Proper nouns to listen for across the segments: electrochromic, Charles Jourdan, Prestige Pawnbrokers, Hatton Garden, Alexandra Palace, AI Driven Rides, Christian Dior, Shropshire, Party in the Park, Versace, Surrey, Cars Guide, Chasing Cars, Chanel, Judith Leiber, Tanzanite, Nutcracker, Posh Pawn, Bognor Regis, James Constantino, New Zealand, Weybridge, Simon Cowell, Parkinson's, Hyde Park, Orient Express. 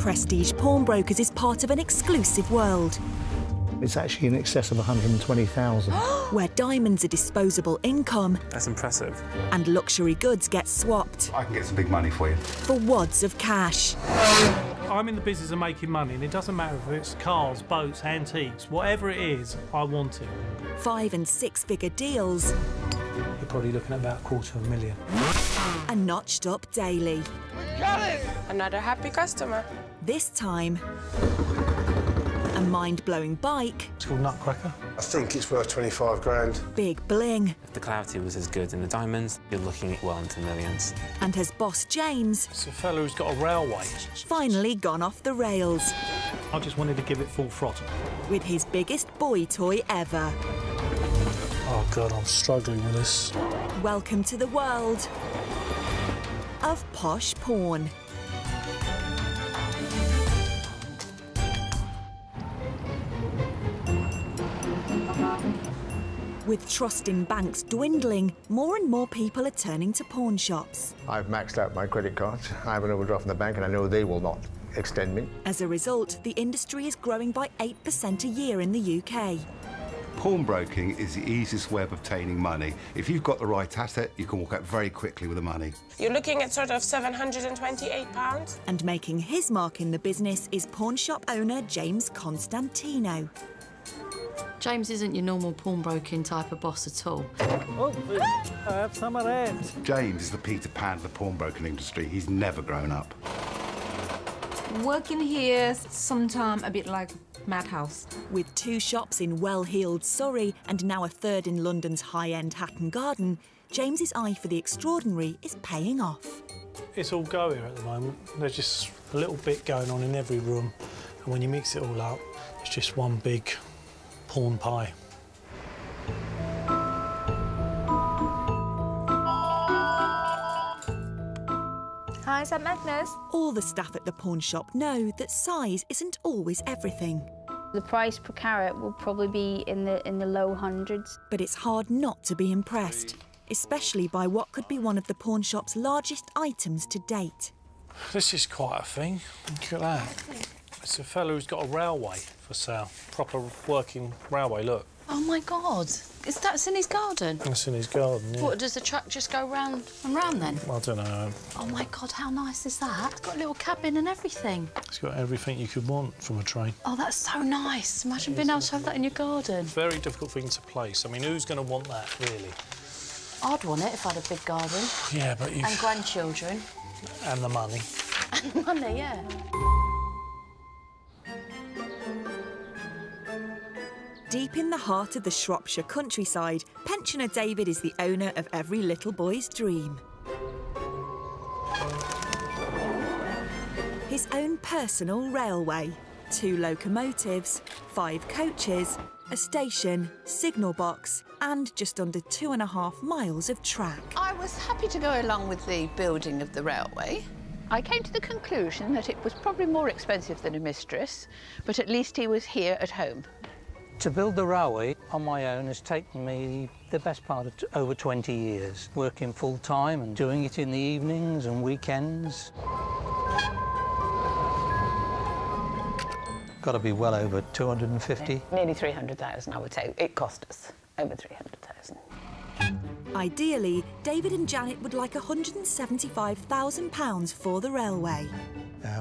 Prestige Pawnbrokers is part of an exclusive world. It's actually in excess of 120,000. Where diamonds are disposable income. That's impressive. And luxury goods get swapped. I can get some big money for you. For wads of cash. I'm in the business of making money, and it doesn't matter if it's cars, boats, antiques, whatever it is, I want it. 5- and 6-figure deals. You're probably looking at about $250,000. And notched up daily. We got it! Another happy customer. This time, a mind-blowing bike. It's called Nutcracker. I think it's worth 25 grand. Big bling. If the clarity was as good in the diamonds, you're looking well into millions. And his boss, James... It's a fellow who's got a railway. ...finally gone off the rails. I just wanted to give it full throttle. With his biggest boy toy ever. Oh, God, I'm struggling with this. Welcome to the world of Posh Pawn. With trust in banks dwindling, more and more people are turning to pawn shops. I've maxed out my credit cards. I have an overdraft in the bank, and I know they will not extend me. As a result, the industry is growing by 8% a year in the UK. Pawnbroking is the easiest way of obtaining money. If you've got the right asset, you can walk out very quickly with the money. You're looking at sort of £728. And making his mark in the business is pawn shop owner James Constantino. James isn't your normal pawnbroking type of boss at all. Oh, I have some around. James is the Peter Pan of the pawnbroking industry. He's never grown up. Working here sometime a bit like madhouse. With 2 shops in well-heeled Surrey and now a 3rd in London's high-end Hatton Garden, James's eye for the extraordinary is paying off. It's all go here at the moment. There's just a little bit going on in every room, and when you mix it all up, it's just one big pawn pie. Hi, is that Magnus? All the staff at the pawn shop know that size isn't always everything. The price per carat will probably be in the low hundreds. But it's hard not to be impressed, especially by what could be one of the pawn shop's largest items to date. This is quite a thing. Look at that. It's a fellow who's got a railway for sale. Proper working railway, look. Oh, my God. That's in his garden? That's in his garden, yeah. What, does the track just go round and round, then? I don't know. Oh, my God, how nice is that? It's got a little cabin and everything. It's got everything you could want from a train. Oh, that's so nice. Imagine being able to have that in your garden. Very difficult thing to place. I mean, who's going to want that, really? I'd want it if I had a big garden. Yeah, but you... And grandchildren. And the money. And money, yeah. Deep in the heart of the Shropshire countryside, pensioner David is the owner of every little boy's dream. His own personal railway, 2 locomotives, 5 coaches, a station, signal box, and just under 2.5 miles of track. I was happy to go along with the building of the railway. I came to the conclusion that it was probably more expensive than a mistress, but at least he was here at home. To build the railway on my own has taken me the best part of over 20 years, working full-time and doing it in the evenings and weekends. Got to be well over 250. Nearly 300,000, I would say. It cost us over 300,000. Ideally, David and Janet would like £175,000 for the railway.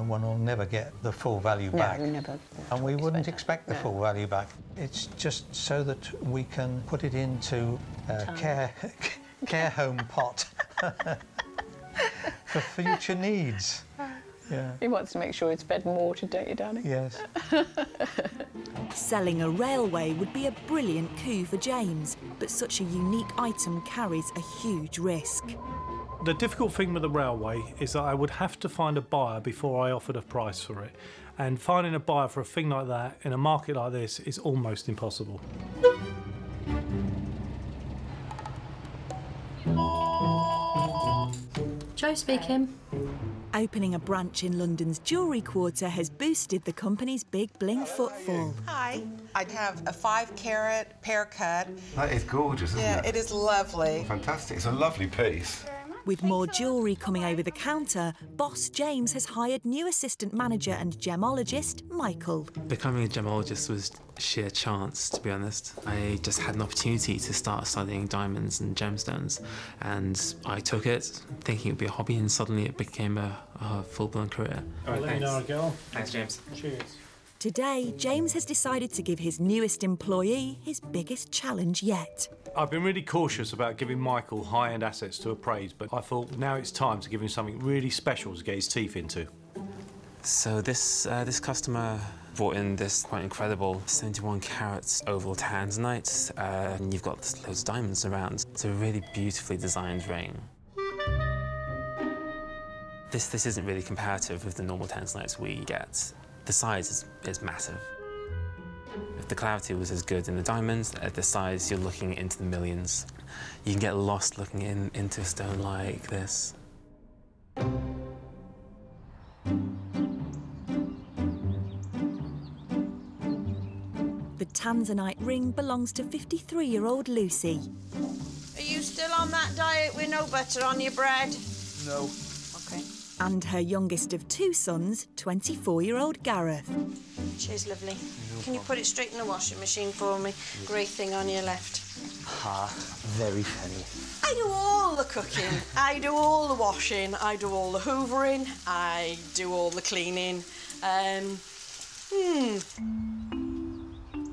One will never get the full value back. No, we never. And we wouldn't expect the full value back. It's just so that we can put it into a care home pot for future needs. Yeah. He wants to make sure it's fed more today, darling. Yes. Selling a railway would be a brilliant coup for James, but such a unique item carries a huge risk. The difficult thing with the railway is that I would have to find a buyer before I offered a price for it. And finding a buyer for a thing like that in a market like this is almost impossible. Jo speaking. Opening a branch in London's jewellery quarter has boosted the company's big bling footfall. Hi. I have a 5-carat pear cut. That is gorgeous, isn't it? Yeah, it is lovely. Fantastic. It's a lovely piece. With more jewellery coming over the counter, boss James has hired new assistant manager and gemologist Michael. Becoming a gemologist was sheer chance, to be honest. I just had an opportunity to start studying diamonds and gemstones, and I took it, thinking it would be a hobby, and suddenly it became a full-blown career. All right, thanks. Let me know. Thanks, James. Cheers. Today, James has decided to give his newest employee his biggest challenge yet. I've been really cautious about giving Michael high-end assets to appraise, but I thought now it's time to give him something really special to get his teeth into. So this customer brought in this quite incredible 71 carats oval Tanzanite, and you've got loads of diamonds around. It's a really beautifully designed ring. This isn't really comparative with the normal Tanzanites we get. The size is massive. If the clarity was as good in the diamonds, at the size, you're looking into the millions. You can get lost looking into a stone like this. The Tanzanite ring belongs to 53-year-old Lucy. Are you still on that diet with no butter on your bread? No. OK. And her youngest of two sons, 24-year-old Gareth. Cheers, lovely. No Can you put it straight in the washing machine for me? Yeah. Grey thing on your left. Ah, very funny. I do all the cooking. I do all the washing. I do all the hoovering. I do all the cleaning.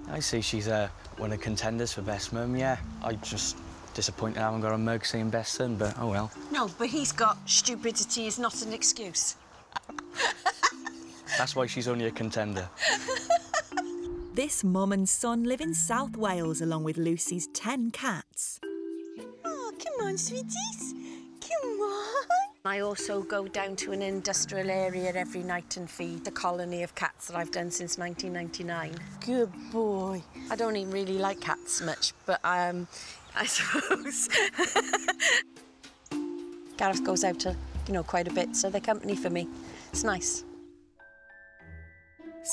I see she's one of the contenders for best mum, yeah. I just... disappointed I haven't got a mug saying best son, but oh well. No, but he's got stupidity is not an excuse. That's why she's only a contender. This mum and son live in South Wales along with Lucy's 10 cats. Oh, come on, sweeties. Come on. I also go down to an industrial area every night and feed a colony of cats that I've done since 1999. Good boy. I don't even really like cats much, but I suppose. Gareth goes out to, you know, quite a bit, so they're company for me. It's nice.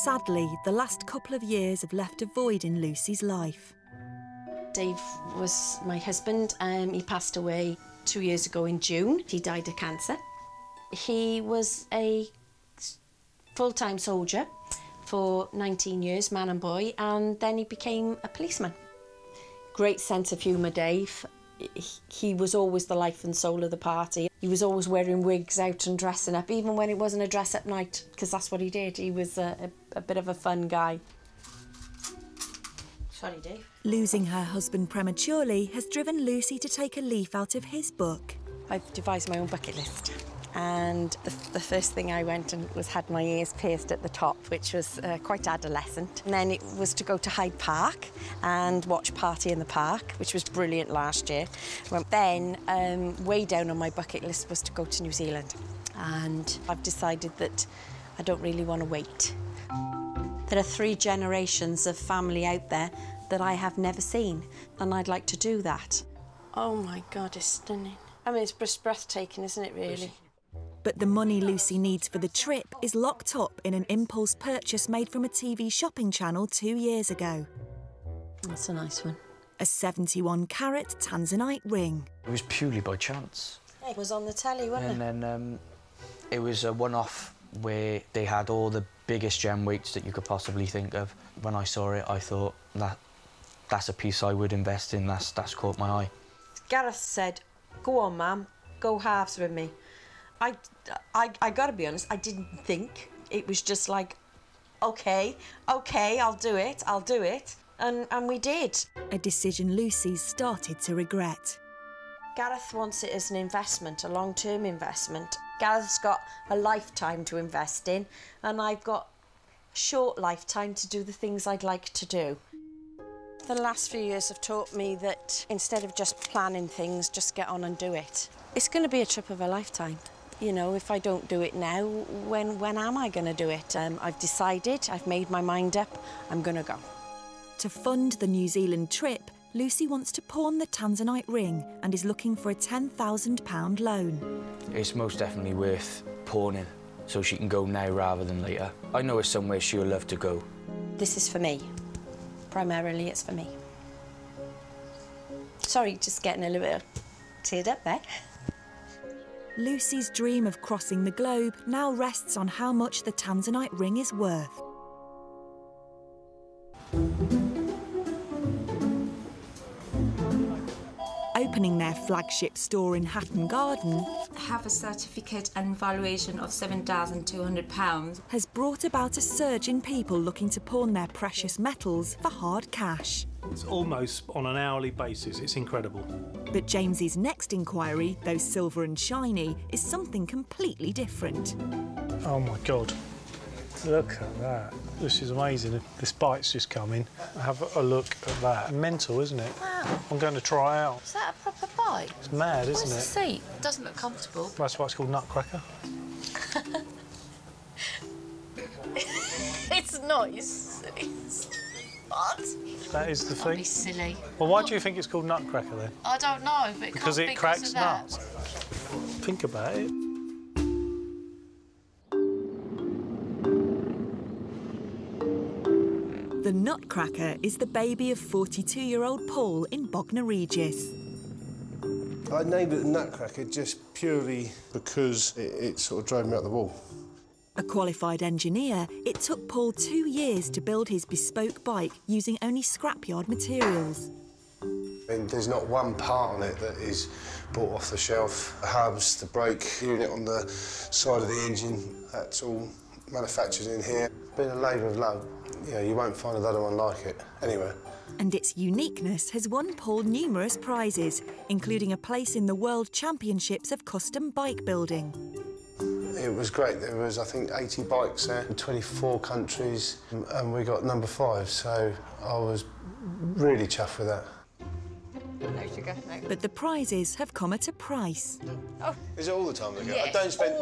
Sadly, the last couple of years have left a void in Lucy's life. Dave was my husband, and he passed away 2 years ago in June. He died of cancer. He was a full-time soldier for 19 years, man and boy, and then he became a policeman. Great sense of humour, Dave. He was always the life and soul of the party. He was always wearing wigs out and dressing up, even when it wasn't a dress-up night, because that's what he did. He was a bit of a fun guy. Sorry, Dave. Losing her husband prematurely has driven Lucy to take a leaf out of his book. I've devised my own bucket list, and the first thing I went and was had my ears pierced at the top, which was quite adolescent. And then it was to go to Hyde Park and watch Party in the Park, which was brilliant last year. Then, way down on my bucket list was to go to New Zealand. And I've decided that I don't really want to wait. There are 3 generations of family out there that I have never seen, and I'd like to do that. Oh, my God, it's stunning. I mean, it's breathtaking, isn't it, really? But the money Lucy needs for the trip is locked up in an impulse purchase made from a TV shopping channel 2 years ago. That's a nice one. A 71-carat Tanzanite ring. It was purely by chance. It was on the telly, wasn't it? And then it was a one-off where they had all the biggest gem weights that you could possibly think of. When I saw it, I thought, that's a piece I would invest in. That's caught my eye. Gareth said, "Go on, ma'am, go halves with me." I gotta be honest, I didn't think. It was just like, OK, I'll do it. And we did. A decision Lucy's started to regret. Gareth wants it as an investment, a long-term investment. Gareth's got a lifetime to invest in, and I've got a short lifetime to do the things I'd like to do. The last few years have taught me that instead of just planning things, just get on and do it. It's going to be a trip of a lifetime. You know, if I don't do it now, when am I going to do it? I've decided, I've made my mind up, I'm going to go. To fund the New Zealand trip, Lucy wants to pawn the Tanzanite ring and is looking for a £10,000 loan. It's most definitely worth pawning, so she can go now rather than later. I know it's somewhere she'll love to go. This is for me. Primarily, it's for me. Sorry, just getting a little bit teared up there. Lucy's dream of crossing the globe now rests on how much the Tanzanite ring is worth. Opening their flagship store in Hatton Garden, have a certificate and valuation of £7,200, has brought about a surge in people looking to pawn their precious metals for hard cash. It's almost on an hourly basis, it's incredible. But James's next inquiry, though silver and shiny, is something completely different. Oh my God, look at that. This is amazing. This bite's just come in. Have a look at that. Mental, isn't it? Wow. I'm going to try it out. Is that a proper bite? It's mad, isn't it? Where's the seat? It doesn't look comfortable. That's why it's called Nutcracker. It's not, you silly. What? That is the thing. Be silly. Well, why do you think it's called Nutcracker, then? I don't know, but it because can't it cracks of that. Nuts. Think about it. The Nutcracker is the baby of 42-year-old Paul in Bognor Regis. I named it the Nutcracker just purely because it sort of drove me out the wall. A qualified engineer, it took Paul 2 years to build his bespoke bike using only scrapyard materials. And there's not one part on it that is bought off the shelf. The hubs, the brake unit on the side of the engine, that's all manufactured in here. Been a labour of love. Yeah, you won't find another one like it anywhere. And its uniqueness has won Paul numerous prizes, including a place in the World Championships of Custom Bike Building. It was great. There was, I think, 80 bikes there in 24 countries, and we got number 5, so I was really chuffed with that. No sugar, no. But the prizes have come at a price. Oh. Is it all the time in the go? Yes, I don't spend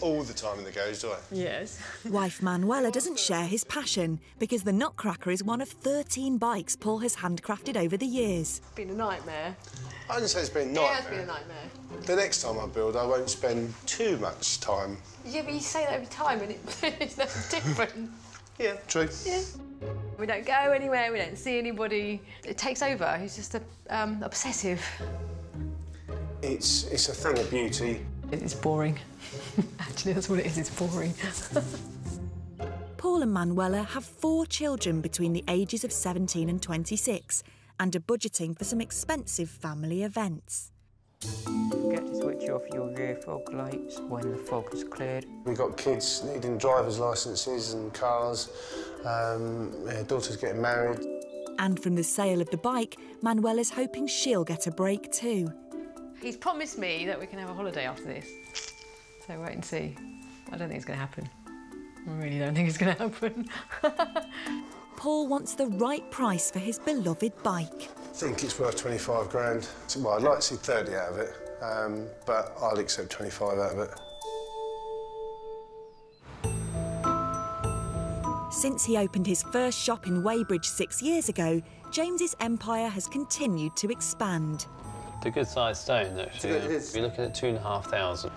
all the time in the goes, do I? Yes. Wife Manuela doesn't share his passion because the Nutcracker is one of 13 bikes Paul has handcrafted over the years. It's been a nightmare. I wouldn't say it's been a nightmare. It has been a nightmare. The next time I build, I won't spend too much time. Yeah, but you say that every time and it's nothing different. Yeah, true. Yeah. We don't go anywhere, we don't see anybody. It takes over, he's just a, obsessive. It's a thing of beauty. It's boring. Actually, that's what it is, it's boring. Paul and Manuela have 4 children between the ages of 17 and 26 and are budgeting for some expensive family events. Get to switch off your rear fog lights when the fog is cleared. We've got kids needing driver's licences and cars. Her daughter's getting married. And from the sale of the bike, Manuela's hoping she'll get a break too. He's promised me that we can have a holiday after this. So wait and see. I don't think it's going to happen. I really don't think it's going to happen. Paul wants the right price for his beloved bike. I think it's worth 25 grand. Well, I'd like to see 30 out of it, but I'll accept 25 out of it. Since he opened his first shop in Weybridge 6 years ago, James's empire has continued to expand. It's a good-sized stone, actually. It is. You're looking at 2,500.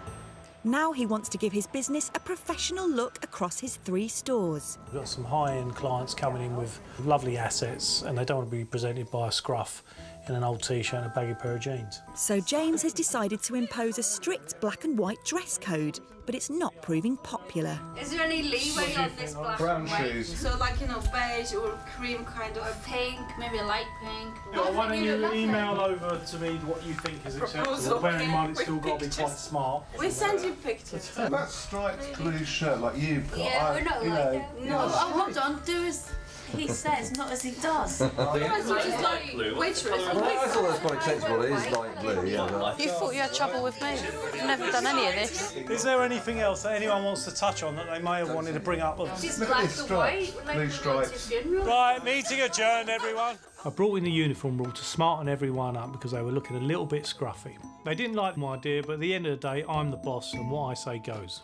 Now he wants to give his business a professional look across his 3 stores. We've got some high-end clients coming in with lovely assets and they don't want to be presented by a scruff in an old T-shirt and a baggy pair of jeans. So James has decided to impose a strict black-and-white dress code, but it's not proving popular. Is there any leeway on this black-and-white? Shoes. So, like, you know, beige or cream kind of, or pink, maybe a light pink. Yeah, why don't you email over to me what you think is acceptable, bearing in mind it's still got to be quite smart. We'll send you pictures. That striped blue shirt like you've got. Yeah, we're not like that. No, hold on, do as he says, not as he does. Otherwise, you just like waitress. I thought that's quite acceptable. It is light blue. Yeah. You thought you had trouble with me. I've never done any of this. Is there anything else that anyone wants to touch on that they may have wanted to bring up? Just black and white, blue stripes. Right, meeting adjourned, everyone. I brought in the uniform rule to smarten everyone up because they were looking a little bit scruffy. They didn't like my idea, but at the end of the day, I'm the boss and what I say goes.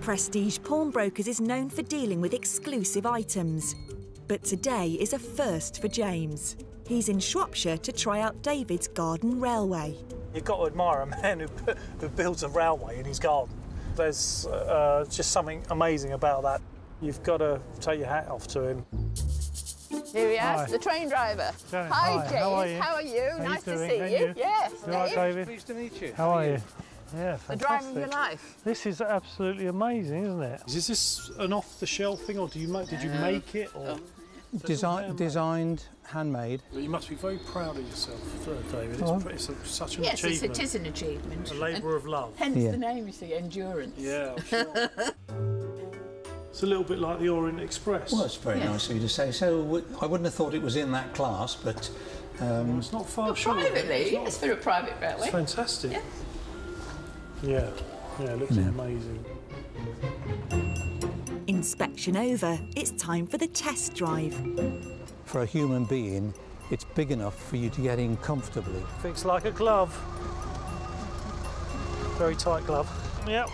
Prestige Pawnbrokers is known for dealing with exclusive items. But today is a first for James. He's in Shropshire to try out David's garden railway. You've got to admire a man who builds a railway in his garden. There's just something amazing about that. You've got to take your hat off to him. Here he is, the train driver. Janet, hi, James. How are you? Nice to see you. Yes. Right, David. Pleased to meet you. How are you? Yeah, fantastic. The drive of your life. This is absolutely amazing, isn't it? Is this an off-the-shelf thing, or did you make it? Or designed, handmade. Well, you must be very proud of yourself, David. It's such an achievement. Yes, it is an achievement. A labour of love. Hence the name, you see, Endurance. Yeah, I'm sure. It's a little bit like the Orient Express. Well, it's very nice of you to say. So I wouldn't have thought it was in that class, but... it's not far short. Privately, it's for a private railway. It's fantastic. Yeah. Yeah, yeah, it looks amazing. Inspection over, it's time for the test drive. For a human being, it's big enough for you to get in comfortably. Fits like a glove. Very tight glove. Yep.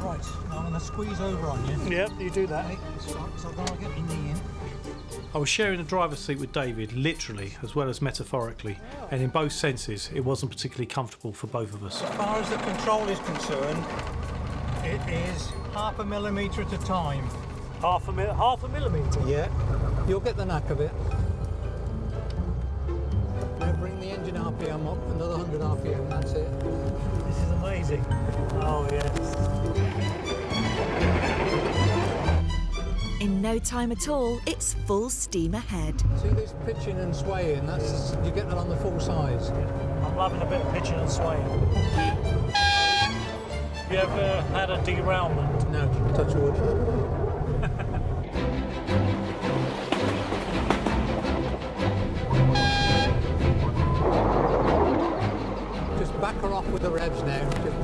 Right, I'm going to squeeze over on you. Yep, you do that. Okay, so I've got to get my knee in. I was sharing a driver's seat with David, literally, as well as metaphorically, and in both senses, it wasn't particularly comfortable for both of us. As far as the control is concerned, it is half a millimetre at a time. Half a millimetre? Yeah. You'll get the knack of it. Now bring the engine RPM up, another 100 RPM, that's it. This is amazing. Oh, yes. In no time at all, it's full steam ahead. See this pitching and swaying? That's you get that on the full size. I'm loving a bit of pitching and swaying. Have you ever had a derailment? No, touch wood. Just back her off with the revs now. Just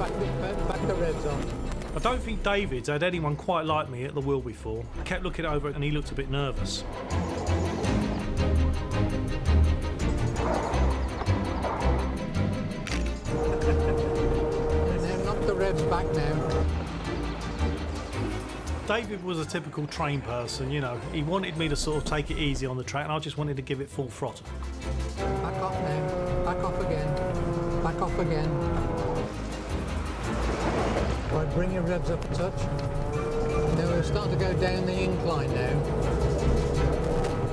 back the revs on. I don't think David's had anyone quite like me at the wheel before. I kept looking over it and he looked a bit nervous. Now knock the revs back now. David was a typical train person, you know. He wanted me to sort of take it easy on the track and I just wanted to give it full throttle. Back off now. Back off again. Back off again. Right, bring your revs up a touch. Now we'll start to go down the incline now.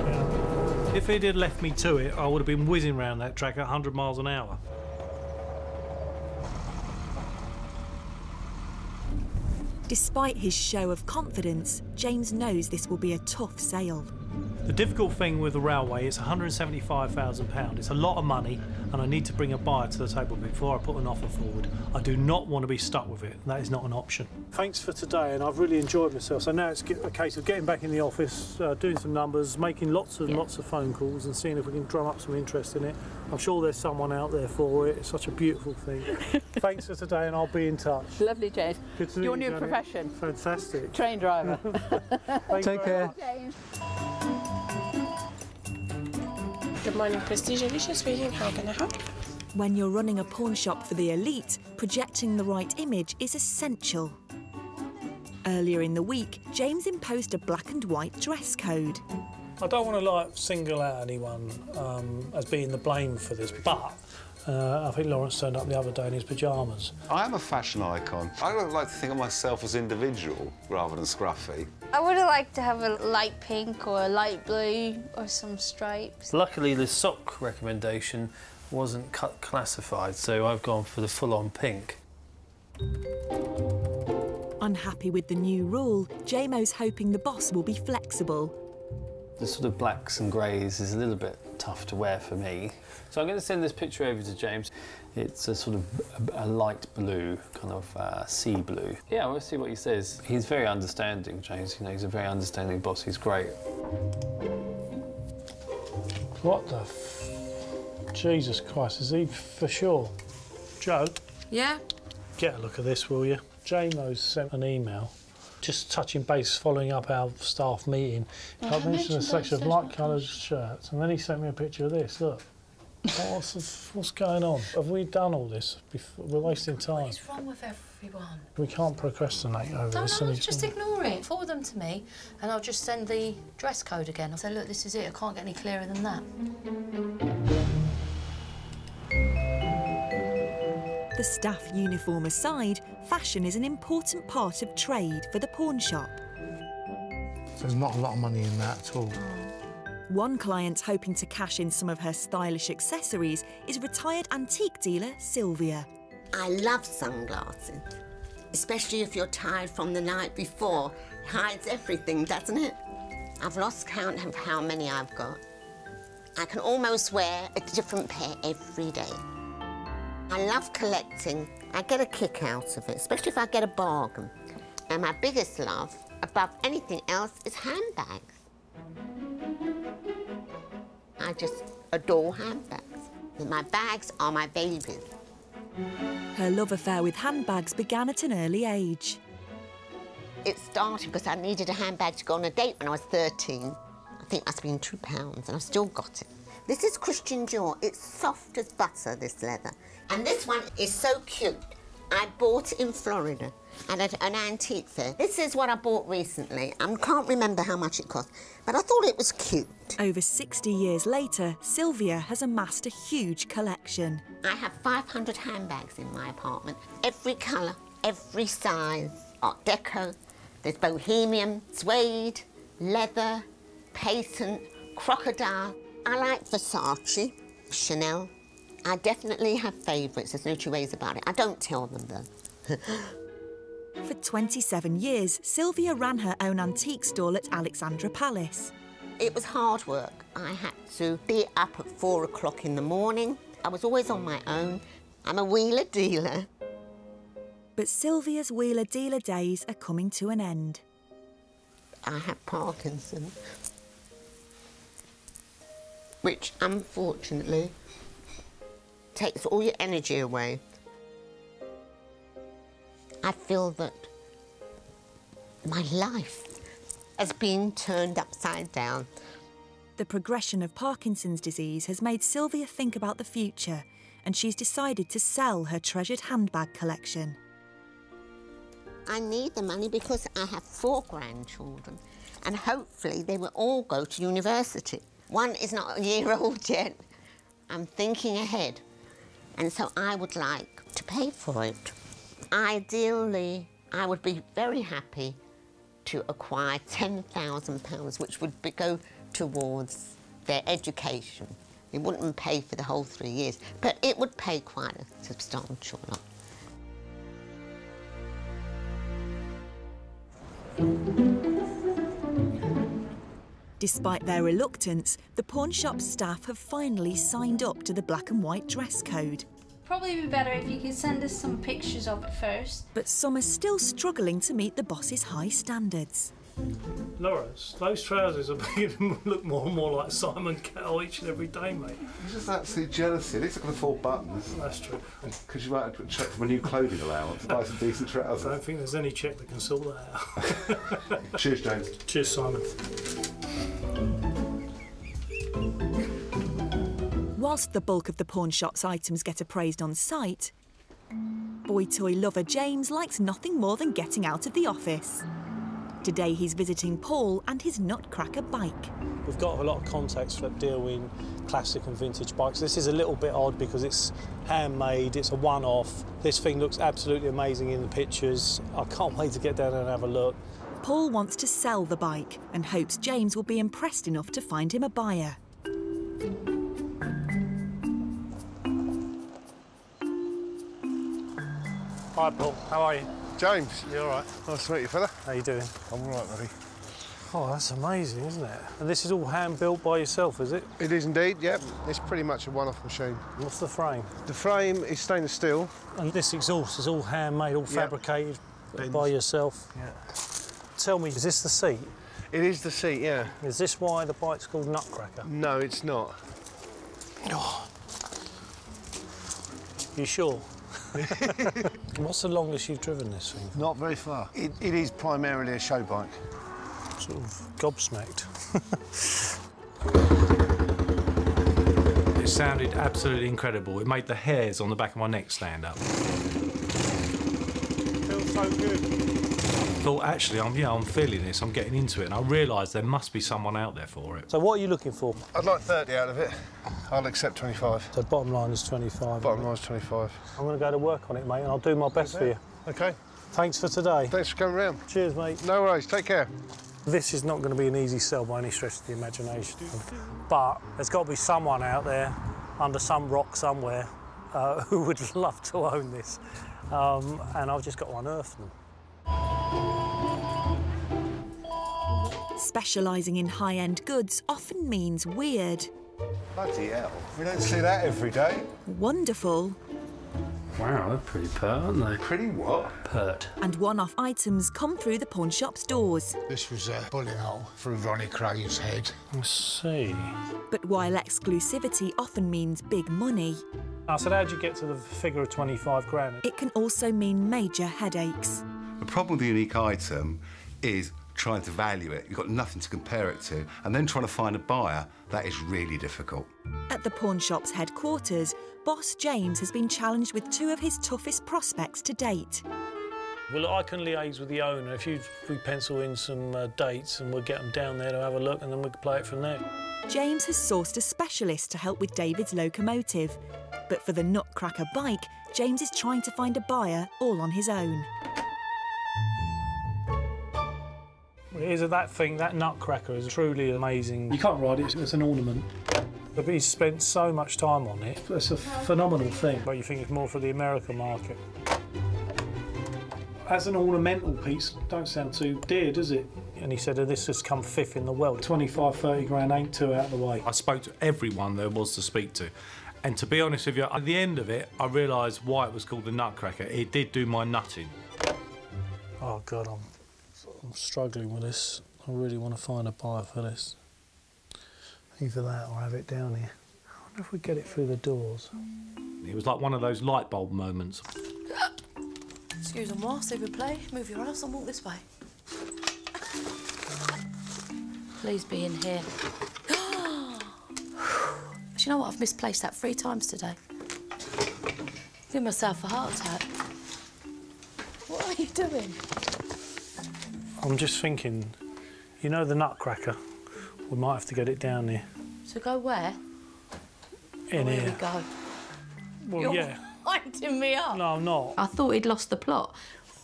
Yeah. If he'd left me to it, I would have been whizzing round that track at 100 miles an hour. Despite his show of confidence, James knows this will be a tough sale. The difficult thing with the railway is £175,000. It's a lot of money, and I need to bring a buyer to the table before I put an offer forward. I do not want to be stuck with it. That is not an option. Thanks for today, and I've really enjoyed myself. So now it's a case of getting back in the office, doing some numbers, making lots of phone calls and seeing if we can drum up some interest in it. I'm sure there's someone out there for it. It's such a beautiful thing. Thanks for today, and I'll be in touch. Lovely, James. Good to meet you, Janet. Your new profession. Fantastic. Train driver. Take care. James. Good morning, Prestige Pawnbrokers speaking. How can I help? When you're running a pawn shop for the elite, projecting the right image is essential. Earlier in the week, James imposed a black and white dress code. I don't want to single out anyone as being the blame for this, but I think Lawrence turned up the other day in his pyjamas. I am a fashion icon. I don't like to think of myself as individual rather than scruffy. I would have liked to have a light pink or a light blue or some stripes. Luckily, the sock recommendation wasn't classified, so I've gone for the full-on pink. Unhappy with the new rule, JMO's hoping the boss will be flexible. The sort of blacks and greys is a little bit tough to wear for me. So I'm going to send this picture over to James. It's a sort of a light blue, kind of sea blue. Yeah, we'll see what he says. He's very understanding, James. You know, he's a very understanding boss. He's great. What the f... Jesus Christ, is he for sure? Joe? Yeah? Get a look at this, will you? JMO's sent an email. Just touching base, following up our staff meeting. I mentioned a section of light-coloured shirts, and then he sent me a picture of this. Look, what's going on? Have we done all this before? We're wasting time. What is wrong with everyone? We can't procrastinate over this. No, just ignore it. Forward them to me, and I'll just send the dress code again. I'll say, look, this is it. I can't get any clearer than that. The staff uniform aside, fashion is an important part of trade for the pawn shop. There's not a lot of money in that at all. One client hoping to cash in some of her stylish accessories is retired antique dealer Sylvia. I love sunglasses, especially if you're tired from the night before. It hides everything, doesn't it? I've lost count of how many I've got. I can almost wear a different pair every day. I love collecting. I get a kick out of it, especially if I get a bargain. And my biggest love, above anything else, is handbags. I just adore handbags. My bags are my babies. Her love affair with handbags began at an early age. It started because I needed a handbag to go on a date when I was 13. I think that's been £2 and I've still got it. This is Christian Dior. It's soft as butter, this leather. And this one is so cute. I bought it in Florida and at an antique fair. This is what I bought recently. I can't remember how much it cost, but I thought it was cute. Over 60 years later, Sylvia has amassed a huge collection. I have 500 handbags in my apartment. Every colour, every size, Art Deco. There's bohemian, suede, leather, patent, crocodile. I like Versace, Chanel. I definitely have favourites, there's no two ways about it. I don't tell them, though. For 27 years, Sylvia ran her own antique stall at Alexandra Palace. It was hard work. I had to be up at 4 o'clock in the morning. I was always on my own. I'm a wheeler dealer. But Sylvia's wheeler dealer days are coming to an end. I have Parkinson's, which, unfortunately, takes all your energy away. I feel that my life has been turned upside down. The progression of Parkinson's disease has made Sylvia think about the future, and she's decided to sell her treasured handbag collection. I need the money because I have 4 grandchildren, and hopefully they will all go to university. One is not a year old yet. I'm thinking ahead. And so I would like to pay for it. Ideally, I would be very happy to acquire £10,000, which would go towards their education. It wouldn't pay for the whole 3 years, but it would pay quite a substantial lot. Despite their reluctance, the pawn shop staff have finally signed up to the black and white dress code. Probably be better if you could send us some pictures of it first. But some are still struggling to meet the boss's high standards. Lawrence, those trousers are beginning to look more and more like Simon Cowell each and every day, mate. It's just absolute jealousy. At least I've got 4 buttons. That's true. Because you might have to check for a new clothing allowance to buy some decent trousers. I don't think there's any check that can sort that out. Cheers, James. Cheers, Simon. Whilst the bulk of the pawn shop's items get appraised on site, boy toy lover James likes nothing more than getting out of the office. Today he's visiting Paul and his Nutcracker bike. We've got a lot of contacts that deal in classic and vintage bikes. This is a little bit odd because it's handmade, it's a one-off. This thing looks absolutely amazing in the pictures. I can't wait to get down and have a look. Paul wants to sell the bike and hopes James will be impressed enough to find him a buyer. Hi, Paul. How are you? James. You all right? Nice to meet you, fella. How you doing? I'm all right, buddy. Oh, that's amazing, isn't it? And this is all hand-built by yourself, is it? It is indeed, yep. It's pretty much a one-off machine. What's the frame? The frame is stainless steel. And this exhaust is all handmade, all fabricated by yourself? Yeah. Tell me, is this the seat? It is the seat, yeah. Is this why the bike's called Nutcracker? No, it's not. Oh. You sure? What's the longest you've driven this thing? Not very far. It is primarily a show bike. Sort of gobsmacked. It sounded absolutely incredible. It made the hairs on the back of my neck stand up. Feels so good. I thought, actually, I'm feeling this. I'm getting into it, and I realised there must be someone out there for it. So what are you looking for? I'd like 30 out of it. I'll accept 25. So bottom line is 25. Bottom line is 25. I'm going to go to work on it, mate, and I'll do my best for you. OK. Thanks for today. Thanks for coming round. Cheers, mate. No worries. Take care. This is not going to be an easy sell by any stretch of the imagination, but there's got to be someone out there under some rock somewhere who would love to own this, and I've just got to unearth them. Specialising in high-end goods often means weird. Bloody hell, we don't see that every day. Wonderful. Wow, they're pretty pert, aren't they? Pretty what? Pert. And one-off items come through the pawn shop's doors. This was a bullet hole through Ronnie Craig's head. I see. But while exclusivity often means big money... I said, how'd you get to the figure of 25 grand? It can also mean major headaches. The problem with a unique item is trying to value it. You've got nothing to compare it to. And then trying to find a buyer, that is really difficult. At the pawn shop's headquarters, boss James has been challenged with two of his toughest prospects to date. Well, I can liaise with the owner. If we pencil in some dates and we'll get them down there to have a look and then we'll play it from there. James has sourced a specialist to help with David's locomotive. But for the Nutcracker bike, James is trying to find a buyer all on his own. It is that thing, that Nutcracker is truly amazing. You can't ride it, it's an ornament. But he's spent so much time on it. It's a phenomenal thing. But you think it's more for the American market. As an ornamental piece, don't sound too dear, does it? And he said, oh, this has come fifth in the world. 25, 30 grand ain't too out of the way. I spoke to everyone there was to speak to. And to be honest with you, at the end of it, I realised why it was called the Nutcracker. It did do my nutting. Oh, God, I'm struggling with this. I really want to find a buyer for this. Either that or have it down here. I wonder if we get it through the doors. It was like one of those light bulb moments. Excuse me, moi, s'il vous plaît. Move your ass and walk this way. Please be in here. Do you know what? I've misplaced that 3 times today. Give myself a heart attack. What are you doing? I'm just thinking, you know the Nutcracker? We might have to get it down here. So go where? In here. Here we go. Well, yeah. You're winding me up. No, I'm not. I thought he'd lost the plot.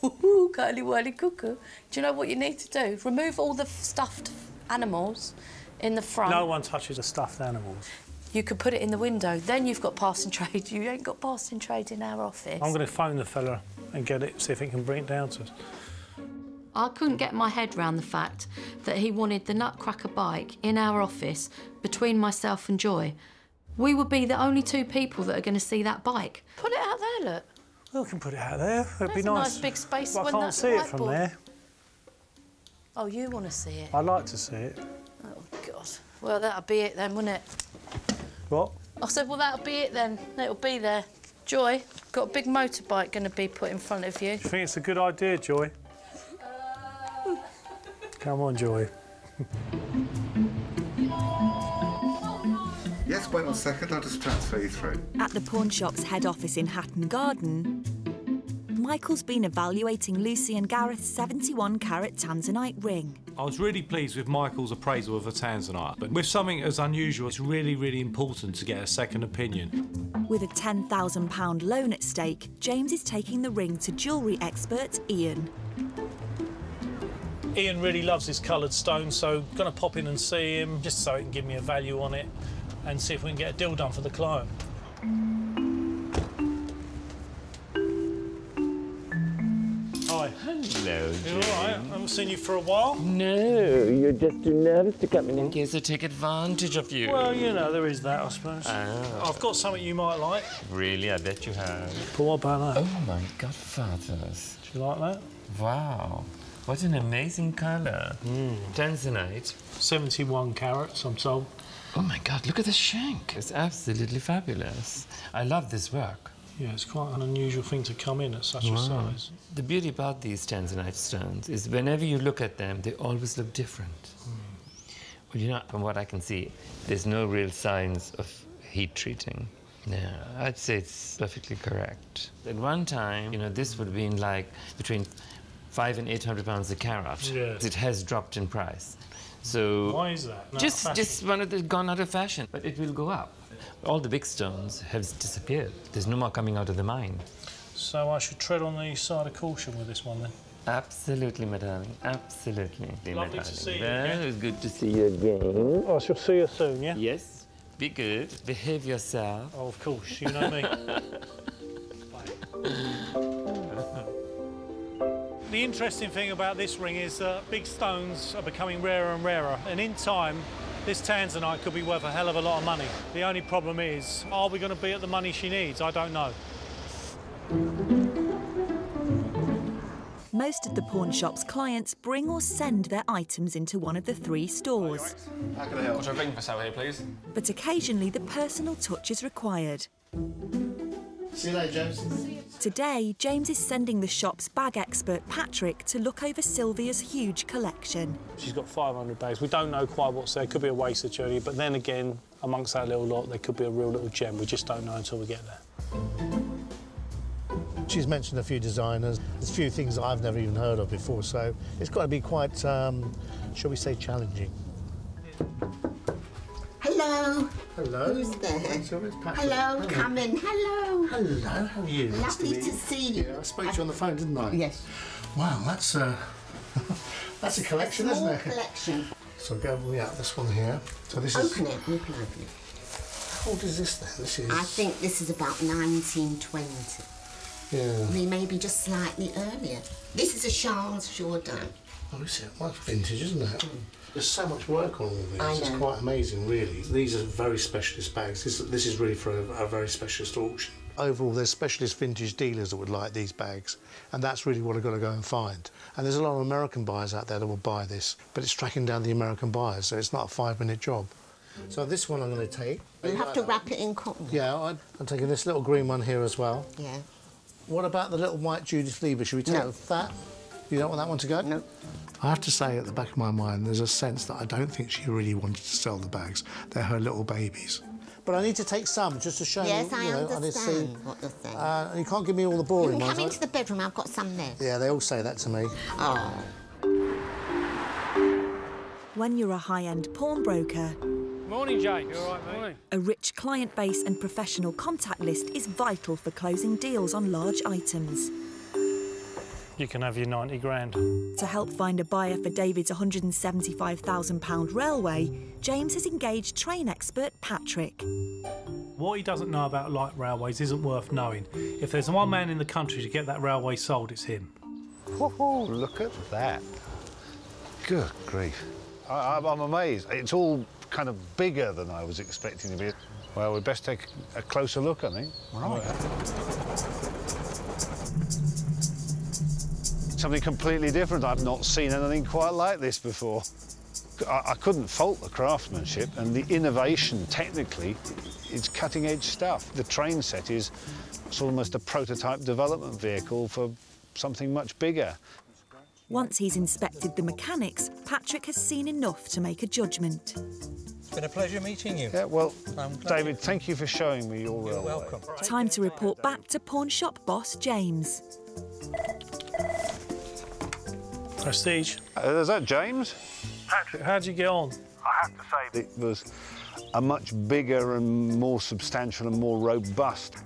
Woohoo, curly whirly cuckoo. Do you know what you need to do? Remove all the stuffed animals in the front. No one touches the stuffed animals. You could put it in the window. Then you've got passing trade. You ain't got passing trade in our office. I'm going to phone the fella and get it, see if he can bring it down to us. I couldn't get my head round the fact that he wanted the Nutcracker bike in our office between myself and Joy. We would be the only 2 people that are going to see that bike. Put it out there, look. Well, we can put it out there. It'd be nice. A nice big space. Well, I can't see it from there. Oh, you want to see it? I'd like to see it. Oh, God. Well, that'll be it then, wouldn't it? What? I said, well, that'll be it then. It'll be there. Joy, got a big motorbike going to be put in front of you. Do you think it's a good idea, Joy? Come on, Joy. Yes, wait 1 second, I'll just transfer you through. At the pawn shop's head office in Hatton Garden, Michael's been evaluating Lucy and Gareth's 71-carat Tanzanite ring. I was really pleased with Michael's appraisal of a Tanzanite, but with something as unusual, it's really, really important to get a second opinion. With a £10,000 loan at stake, James is taking the ring to jewellery expert Ian. Ian really loves his coloured stone, so I'm going to pop in and see him, just so he can give me a value on it and see if we can get a deal done for the client. Hi. Hello, James. You all right? I haven't seen you for a while. No, you're just too nervous to come in and guess I take advantage of you. Well, you know, there is that, I suppose. Oh. I've got something you might like. Really? I bet you have. But what about that? Oh, my Godfathers. Do you like that? Wow. What an amazing colour. Tanzanite. 71 carats, I'm told. Oh, my God, look at the shank. It's absolutely fabulous. I love this work. Yeah, it's quite an unusual thing to come in at such a size. The beauty about these Tanzanite stones is whenever you look at them, they always look different. Well, you know, from what I can see, there's no real signs of heat treating. Yeah, I'd say it's perfectly correct. At one time, you know, this would have been like between £500 and £800 a carat. Yes. It has dropped in price. So why is that? No, just one of the gone out of fashion. But it will go up. All the big stones have disappeared. There's no more coming out of the mine. So I should tread on the side of caution with this one then. Absolutely, my darling. Absolutely. Lovely to see you. Well, it was good to see you again. I shall see you soon, yeah? Yes. Be good. Behave yourself. Oh, of course. You know me. The interesting thing about this ring is that big stones are becoming rarer and rarer. And in time, this Tanzanite could be worth a hell of a lot of money. The only problem is, are we going to be at the money she needs? I don't know. Most of the pawn shop's clients bring or send their items into one of the three stores. How can I help? What's your ring for sale here, please? But occasionally the personal touch is required. See you later, James. Today, James is sending the shop's bag expert, Patrick, to look over Sylvia's huge collection. She's got 500 bags. We don't know quite what's there. Could be a waste of journey, but then again, amongst that little lot, there could be a real little gem. We just don't know until we get there. She's mentioned a few designers. There's a few things I've never even heard of before, so it's got to be quite, shall we say, challenging. Hello. Hello. Who's there? Hello. Come in. Hello. Hello. How are you? Lovely to see you. Yeah, I spoke to you on the phone, didn't I? Yes. Wow, that's a that's a collection, isn't it? Collection. So go out this one here. So this is. Open it. You can open it. How old is this then? This is. I think this is about 1920. Yeah. We may be just slightly earlier. This is a Charles Jourdan. Oh, is it? Well, that's vintage, isn't it? Mm. There's so much work on all these. I know. It's quite amazing, really. These are very specialist bags. This is really for a very specialist auction. Overall, there's specialist vintage dealers that would like these bags, and that's really what I've got to go and find. And there's a lot of American buyers out there that will buy this, but it's tracking down the American buyers, so it's not a 5-minute job. So this one I'm going to take. You'll have to wrap it in cotton. Yeah, I'm taking this little green one here as well. Yeah. What about the little white Judith Leiber? Should we take that? You don't want that one to go? No. I have to say, at the back of my mind, there's a sense that I don't think she really wanted to sell the bags. They're her little babies. But I need to take some, just to show you. Yes, I understand what you're saying. And you can't give me all the boring ones. You can come into the bedroom, I've got some there. Yeah, they all say that to me. Oh. When you're a high-end pawnbroker... Morning, James. You all right, mate? Morning. A rich client base and professional contact list is vital for closing deals on large items. You can have your 90 grand. To help find a buyer for David's £175,000 railway, James has engaged train expert Patrick. What he doesn't know about light railways isn't worth knowing. If there's one man in the country to get that railway sold, it's him. Whoa, look at that. Good grief. I'm amazed. It's all kind of bigger than I was expecting to be. Well, we'd best take a closer look, I think. Right. Something completely different. I've not seen anything quite like this before. I couldn't fault the craftsmanship and the innovation. Technically, it's cutting-edge stuff. The train set is almost a prototype development vehicle for something much bigger. Once he's inspected the mechanics, Patrick has seen enough to make a judgment. It's been a pleasure meeting you. Yeah, well, David, thank you for showing me your railway. You're welcome. Time to report back to pawn shop boss James. Prestige. Is that James? Patrick, how'd you get on? I have to say it was a much bigger and more substantial and more robust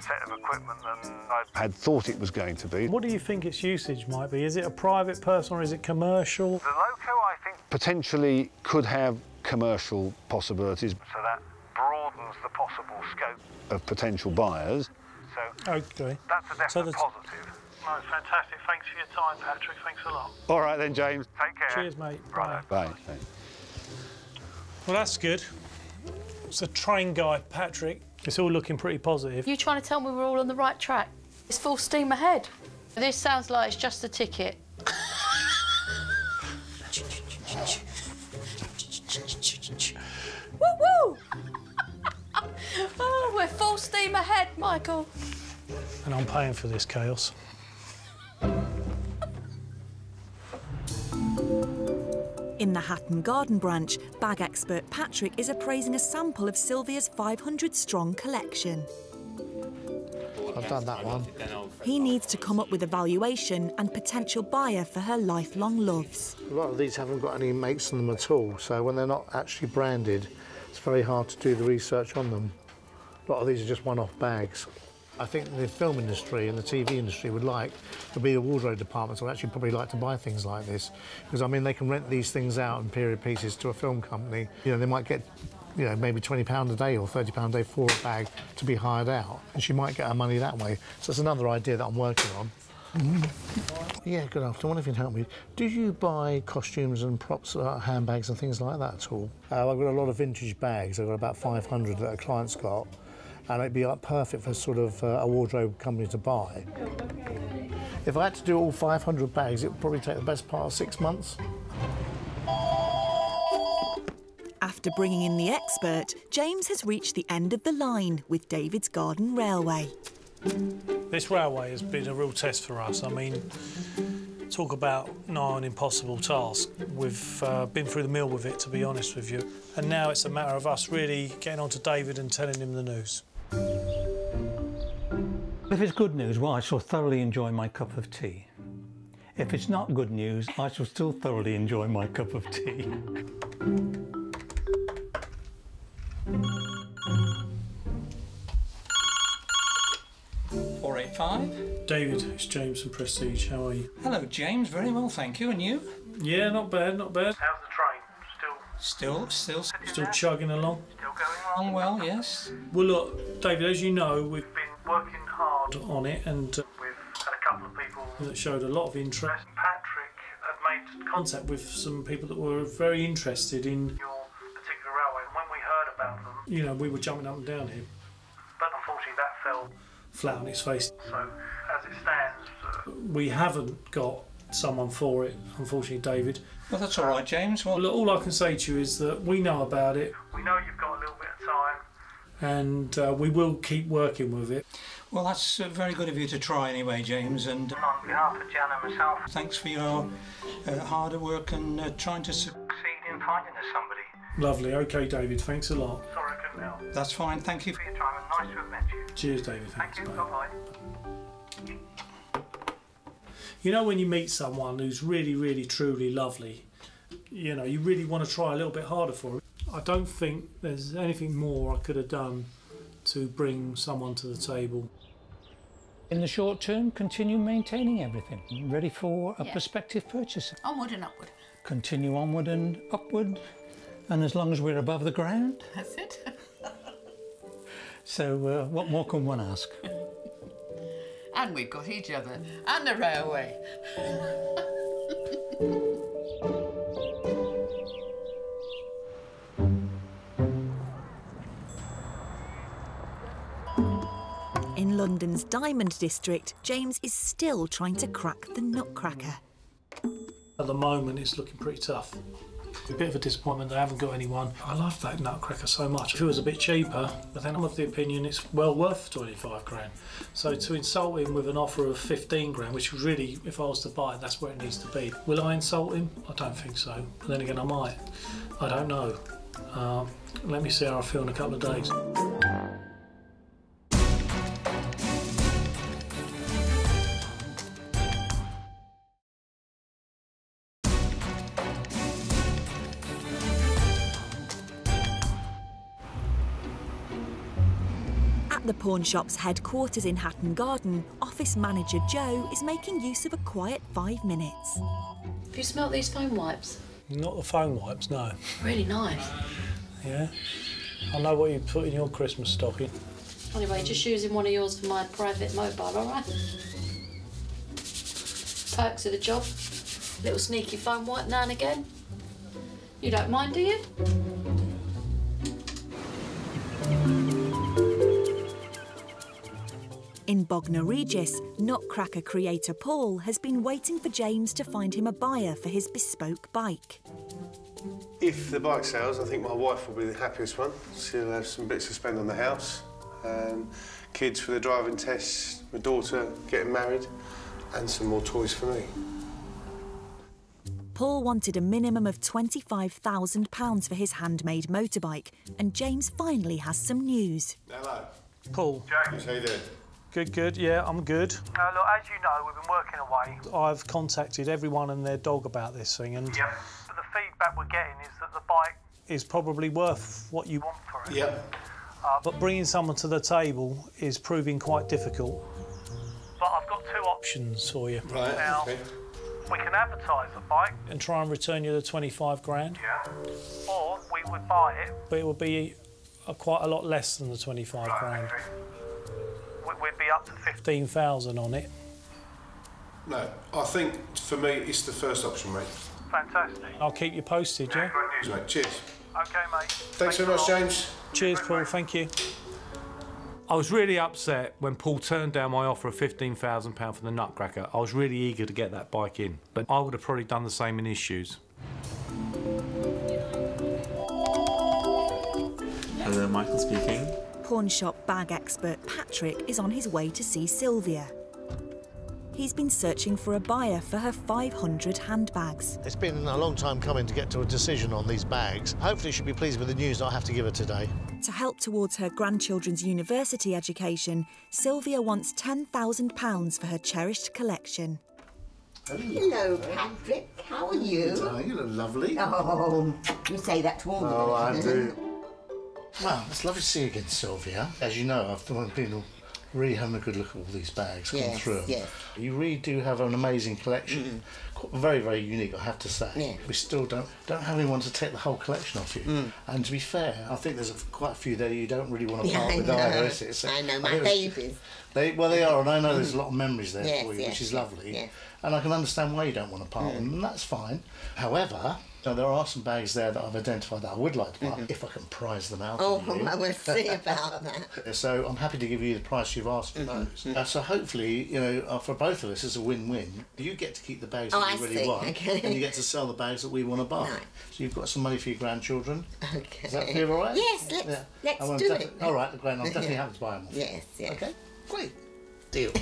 set of equipment than I had thought it was going to be. What do you think its usage might be? Is it a private person or is it commercial? The Loco, I think, potentially could have commercial possibilities. So that broadens the possible scope of potential buyers. So that's a definite positive. No, fantastic. Thanks for your time, Patrick. Thanks a lot. All right then, James. Take care. Cheers, mate. Right. Bye. Well, that's good. It's a train guy, Patrick. It's all looking pretty positive. You're trying to tell me we're all on the right track? It's full steam ahead. This sounds like it's just a ticket. Woo-woo! Oh, we're full steam ahead, Michael. And I'm paying for this chaos. In the Hatton Garden branch, bag expert Patrick is appraising a sample of Sylvia's 500-strong collection. I've done that one. He needs to come up with a valuation and potential buyer for her lifelong loves. A lot of these haven't got any makes on them at all, so when they're not actually branded, it's very hard to do the research on them. A lot of these are just one-off bags. I think the film industry and the TV industry would like would be the wardrobe departments would actually probably like to buy things like this, because I mean they can rent these things out and period pieces to a film company. You know, they might get, you know, maybe £20 a day or £30 a day for a bag to be hired out, and she might get her money that way. So that's another idea that I'm working on. Yeah, good afternoon. I wonder if you can help me. Do you buy costumes and props, handbags and things like that at all? I've got a lot of vintage bags. I've got about 500 that a client's got, and it'd be like perfect for sort of a wardrobe company to buy. If I had to do all 500 bags, it would probably take the best part of 6 months. After bringing in the expert, James has reached the end of the line with David's Garden Railway. This railway has been a real test for us. I mean, talk about an impossible task. We've been through the mill with it, to be honest with you. And now it's a matter of us really getting on to David and telling him the news. If it's good news, well, I shall thoroughly enjoy my cup of tea. If it's not good news, I shall still thoroughly enjoy my cup of tea. David, it's James from Prestige. How are you? Hello, James. Very well, thank you. And you? Yeah, not bad, not bad. How's the train? Still chugging along. Still going along well, yes. Well, look, David, as you know, we've been working hard on it, and we've had a couple of people that showed a lot of interest. Patrick had made contact with some people that were very interested in your particular railway, and when we heard about them, you know, we were jumping up and down here. But unfortunately, that fell flat on its face. So, as it stands, we haven't got someone for it, unfortunately, David. Well, that's all right, James. Well, look, all I can say to you is that we know about it. We know you've got a little bit of time, and we will keep working with it. Well, that's very good of you to try, anyway, James. And on behalf of Jan and myself, thanks for your harder work and trying to succeed in finding us somebody. Lovely. Okay, David. Thanks a lot. Sorry, I couldn't help. That's fine. Thank you for your time. Nice to have met you. Cheers, David. Thanks, mate. Bye-bye. You know, when you meet someone who's really, really, truly lovely, you know, you really want to try a little bit harder for them. I don't think there's anything more I could have done to bring someone to the table. In the short term, continue maintaining everything, ready for a prospective purchaser. Onward and upward. Continue onward and upward, and as long as we're above the ground. That's it. So what more can one ask? And we've got each other and the railway. In London's Diamond District, James is still trying to crack the Nutcracker. At the moment, it's looking pretty tough. A bit of a disappointment they haven't got anyone. I love that Nutcracker so much. If it was a bit cheaper, but then I'm of the opinion it's well worth 25 grand. So to insult him with an offer of 15 grand, which really, if I was to buy it, that's where it needs to be. Will I insult him? I don't think so. But then again, I might. I don't know. Let me see how I feel in a couple of days. At the pawn shop's headquarters in Hatton Garden, office manager Joe is making use of a quiet 5 minutes. Have you smelt these foam wipes? Not the foam wipes, no. Really nice. Yeah. I know what you put in your Christmas stocking. Anyway, just using one of yours for my private mobile, all right? Perks of the job. Little sneaky foam wipe now and again. You don't mind, do you? In Bognor Regis, Nutcracker creator Paul has been waiting for James to find him a buyer for his bespoke bike. If the bike sells, I think my wife will be the happiest one. She'll have some bits to spend on the house, kids for the driving tests, my daughter getting married, and some more toys for me. Paul wanted a minimum of £25,000 for his handmade motorbike, and James finally has some news. Hello. Paul. James, how you doing? Good, good. Yeah, I'm good. Look, as you know, we've been working away. I've contacted everyone and their dog about this thing, and yeah, but the feedback we're getting is that the bike is probably worth what you want for it. Yeah. But bringing someone to the table is proving quite difficult. But I've got two options for you. Right, now, okay. We can advertise the bike. And try and return you the 25 grand. Yeah. Or we would buy it. But it would be quite a lot less than the 25 grand. Okay. We'd be up to 15,000 on it. No, I think for me it's the first option, mate. Fantastic. I'll keep you posted, yeah? Great news, mate. Cheers. OK, mate. Thanks very much, James. Cheers, Paul. Thank you. I was really upset when Paul turned down my offer of £15,000 for the Nutcracker. I was really eager to get that bike in, but I would have probably done the same in his shoes. Hello, Michael speaking. Pawn shop bag expert Patrick is on his way to see Sylvia. He's been searching for a buyer for her 500 handbags. It's been a long time coming to get to a decision on these bags. Hopefully she'll be pleased with the news that I have to give her today. To help towards her grandchildren's university education, Sylvia wants £10,000 for her cherished collection. Hello, Patrick. How are you? Oh, you look lovely. Oh, you say that to all of them. Oh, I do. Well, it's lovely to see you again, Sylvia. As you know, I've been really having a good look at all these bags, yes, come through them. Yes. You really do have an amazing collection. Mm. Very, very unique, I have to say. Yeah. We still don't have anyone to take the whole collection off you. Mm. And to be fair, I think there's quite a few there you don't really want to part with either, is it? So I know, my babies. They are, and I know there's a lot of memories there for you, which is lovely. Yes. And I can understand why you don't want to part with them, and that's fine. However, now, there are some bags there that I've identified that I would like to buy, if I can prize them out. Oh, I will see about that. So I'm happy to give you the price you've asked for those. So hopefully, you know, for both of us, it's a win-win. You get to keep the bags that you really want, and you get to sell the bags that we want to buy. Right. So you've got some money for your grandchildren. Okay. Does that feel all right? Yes, let's do it. All right, great. I'm definitely happy to buy them all. Yes, yes. OK, great. Deal.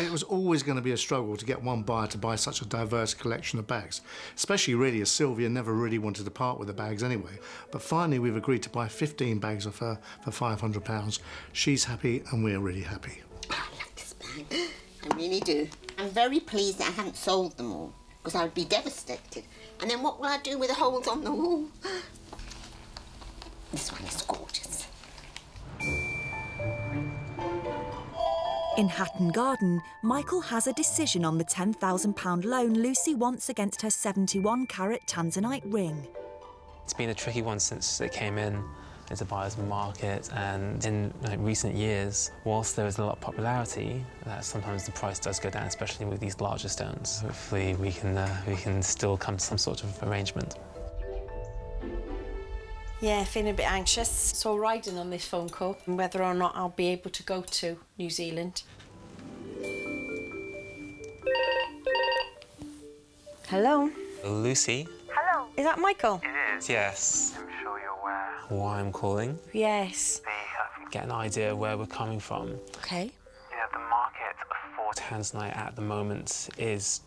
It was always going to be a struggle to get one buyer to buy such a diverse collection of bags, especially really as Sylvia never really wanted to part with the bags anyway. But finally we've agreed to buy 15 bags off her for £500. She's happy and we're really happy. Oh, I love this bag. I really do. I'm very pleased that I haven't sold them all, because I would be devastated. And then what will I do with the holes on the wall? This one is gorgeous. In Hatton Garden, Michael has a decision on the £10,000 loan Lucy wants against her 71-carat Tanzanite ring. It's been a tricky one since it came in. It's a buyer's market, and in recent years, whilst there is a lot of popularity, sometimes the price does go down, especially with these larger stones. Hopefully we can still come to some sort of arrangement. Yeah, feeling a bit anxious. So riding on this phone call and whether or not I'll be able to go to New Zealand. Hello? Lucy? Hello. Is that Michael? It is. Yes. I'm sure you're aware. Why I'm calling? Yes. Get an idea of where we're coming from. OK. You know, the market for Tanzanite at the moment is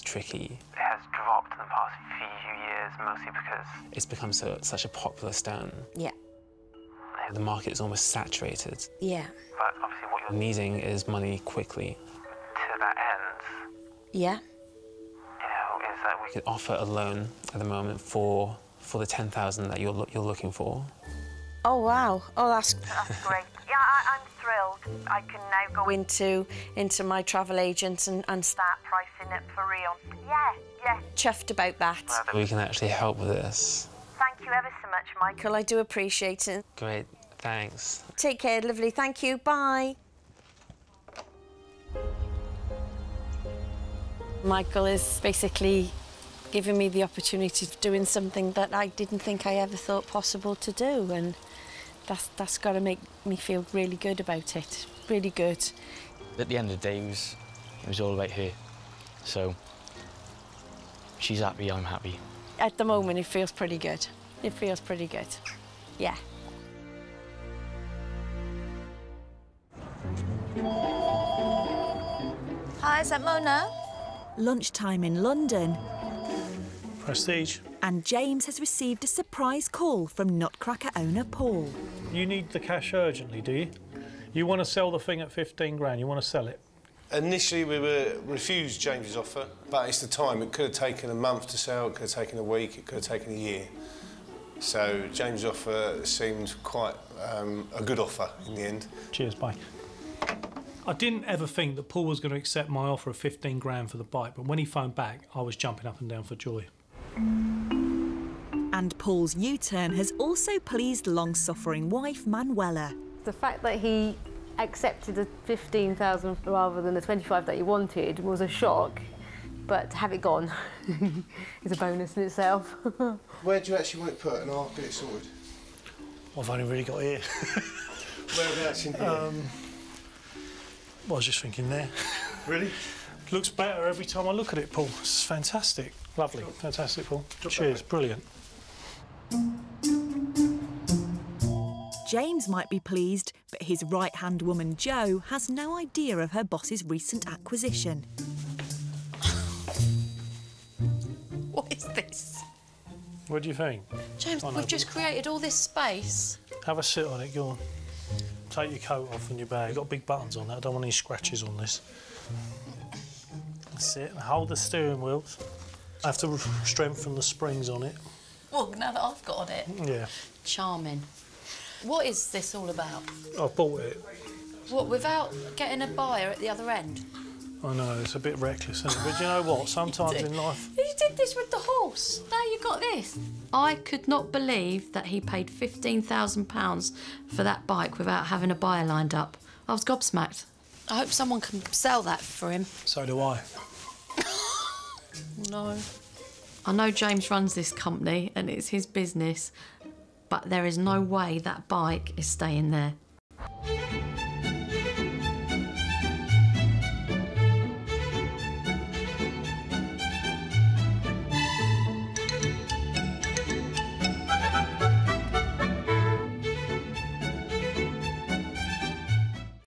tricky. It has dropped in the past few years, mostly because it's become such a popular stone. Yeah. The market is almost saturated. Yeah. But obviously what you're needing is money quickly. To that end... Yeah. You know, is that we could offer a loan at the moment for the 10,000 that you're looking for. Oh, wow. Oh, that's great. Yeah, I'm thrilled. I can now go into my travel agent and start pricing it for real. Yeah, yeah. Chuffed about that. We can actually help with this. Thank you ever so much, Michael. I do appreciate it. Great, thanks. Take care, lovely. Thank you. Bye. Michael is basically giving me the opportunity of doing something that I didn't think I ever thought possible to do, and that's got to make me feel really good about it. Really good. At the end of the day, it was all about her. So she's happy, I'm happy. At the moment, it feels pretty good. It feels pretty good. Yeah. Hi, is that Mona? Lunchtime in London. Prestige. And James has received a surprise call from Nutcracker owner Paul. You need the cash urgently, do you? You want to sell the thing at 15 grand, you want to sell it? Initially, we were refused James's offer, but it's the time. It could have taken a month to sell, it could have taken a week, it could have taken a year. So James' offer seemed quite a good offer in the end. Cheers, bye. I didn't ever think that Paul was going to accept my offer of 15 grand for the bike, but when he phoned back, I was jumping up and down for joy. And Paul's U-turn has also pleased long-suffering wife Manuela. The fact that he accepted the 15,000 rather than the 25 that he wanted was a shock, but to have it gone is a bonus in itself. Where do you actually want it put and I'll get it sorted? I've only really got here. Whereabouts in here? Well, I was just thinking there. Really? Looks better every time I look at it, Paul. It's fantastic. Lovely. Sure. Fantastic, Paul. Drop Cheers. Brilliant. James might be pleased, but his right-hand woman, Jo, has no idea of her boss's recent acquisition. What is this? What do you think? James, oh, no, we've just created all this space. Have a sit on it, go on. Take your coat off and your bag. You've got big buttons on that. I don't want any scratches on this. That's it. Hold the steering wheels. I have to strengthen the springs on it. Well, now that I've got on it. Yeah. Charming. What is this all about? I bought it. What, without getting a buyer at the other end? I know, it's a bit reckless, isn't it? But you know what? Sometimes in life... You did this with the horse. Now you got this. I could not believe that he paid £15,000 for that bike without having a buyer lined up. I was gobsmacked. I hope someone can sell that for him. So do I. No. I know James runs this company and it's his business, but there is no way that bike is staying there.